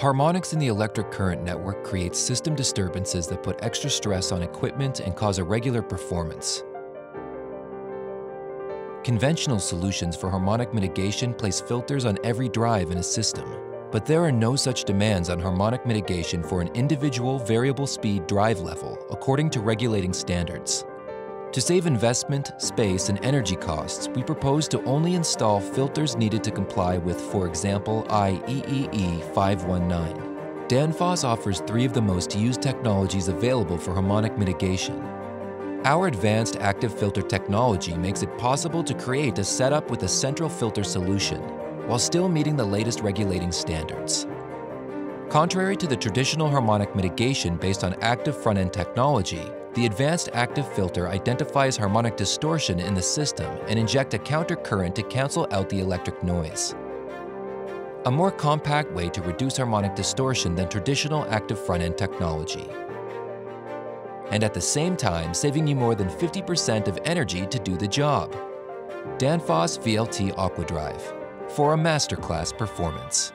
Harmonics in the electric current network create system disturbances that put extra stress on equipment and cause irregular performance. Conventional solutions for harmonic mitigation place filters on every drive in a system, but there are no such demands on harmonic mitigation for an individual variable speed drive level according to regulating standards. To save investment, space, and energy costs, we propose to only install filters needed to comply with, for example, IEEE 519. Danfoss offers three of the most used technologies available for harmonic mitigation. Our Advanced Active Filter technology makes it possible to create a setup with a central filter solution, while still meeting the latest regulating standards. Contrary to the traditional harmonic mitigation based on active front-end technology, the Advanced Active Filter identifies harmonic distortion in the system and injects a countercurrent to cancel out the electric noise. A more compact way to reduce harmonic distortion than traditional active front-end technology. And at the same time, saving you more than 50% of energy to do the job. Danfoss VLT AquaDrive for a masterclass performance.